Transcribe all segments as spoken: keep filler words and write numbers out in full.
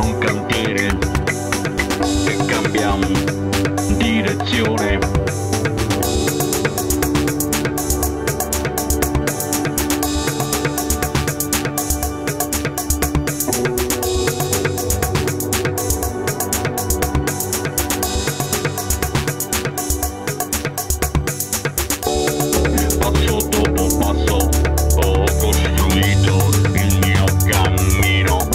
non cantare, e cambiamo direzione. Ho costruito il mio cammino.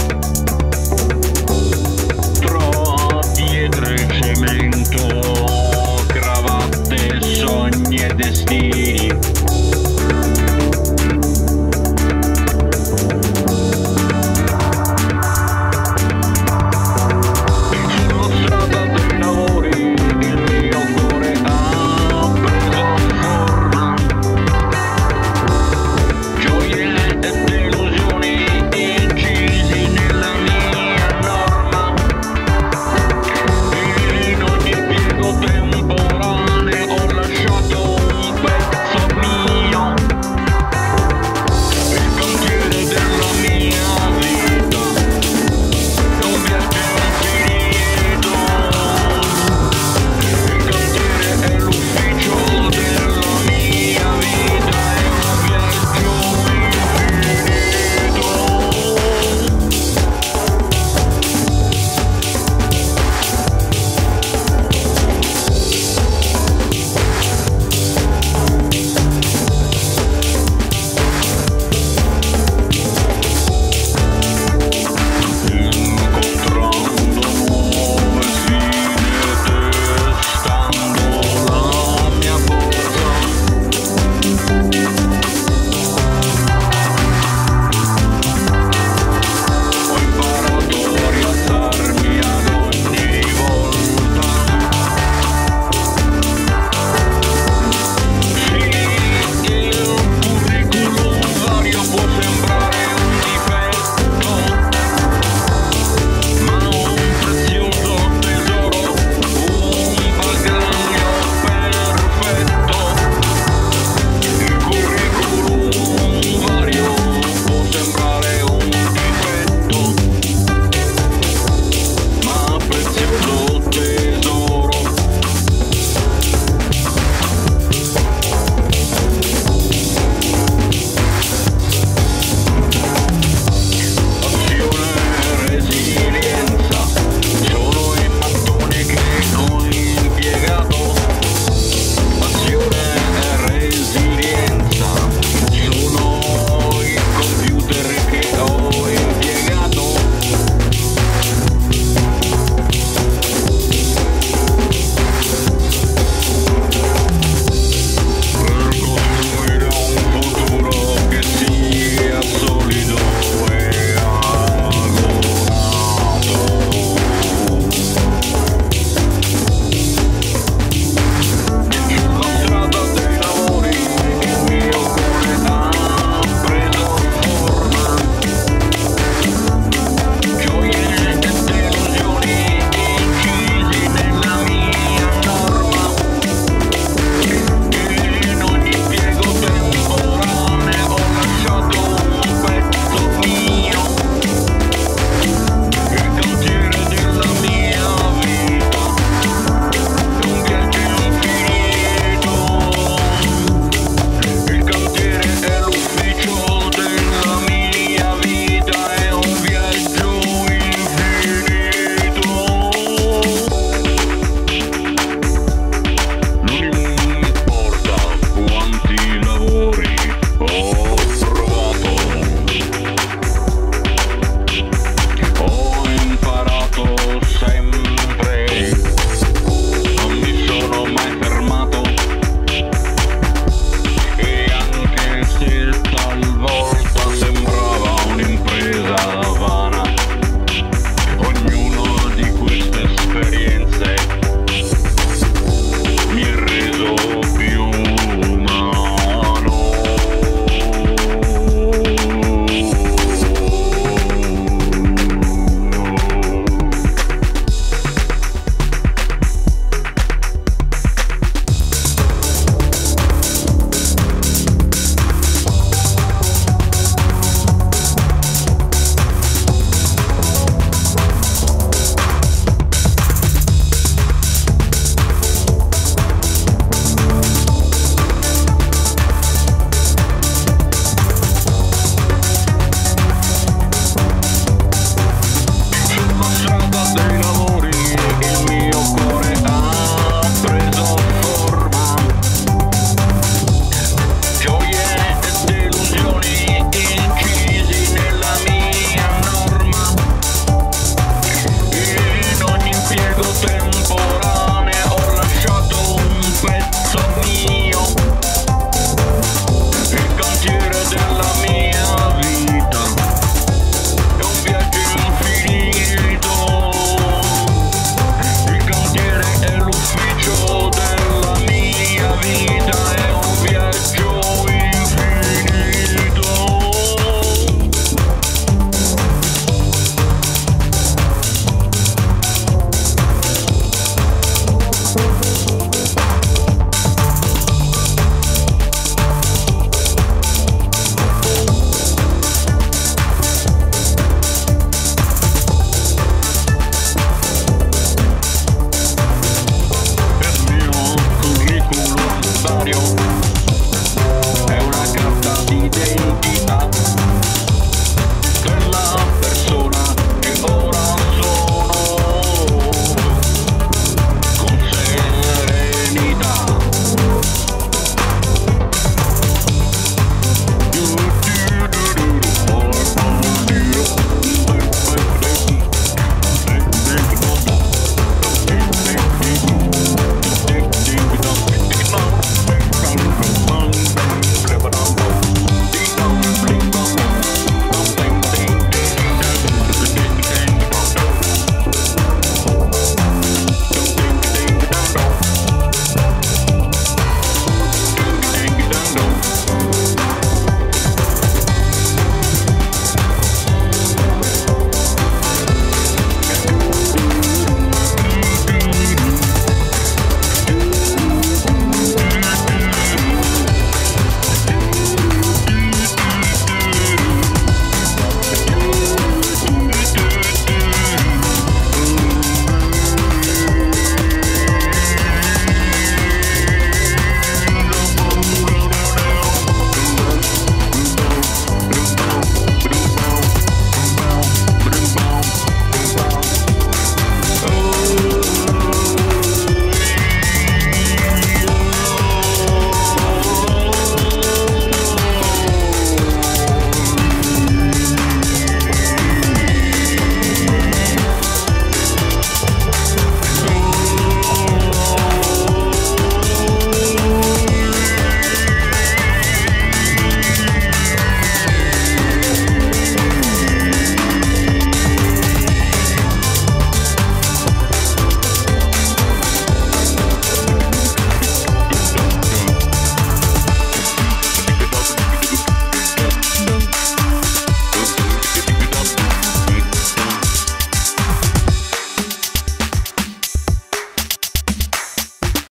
Sing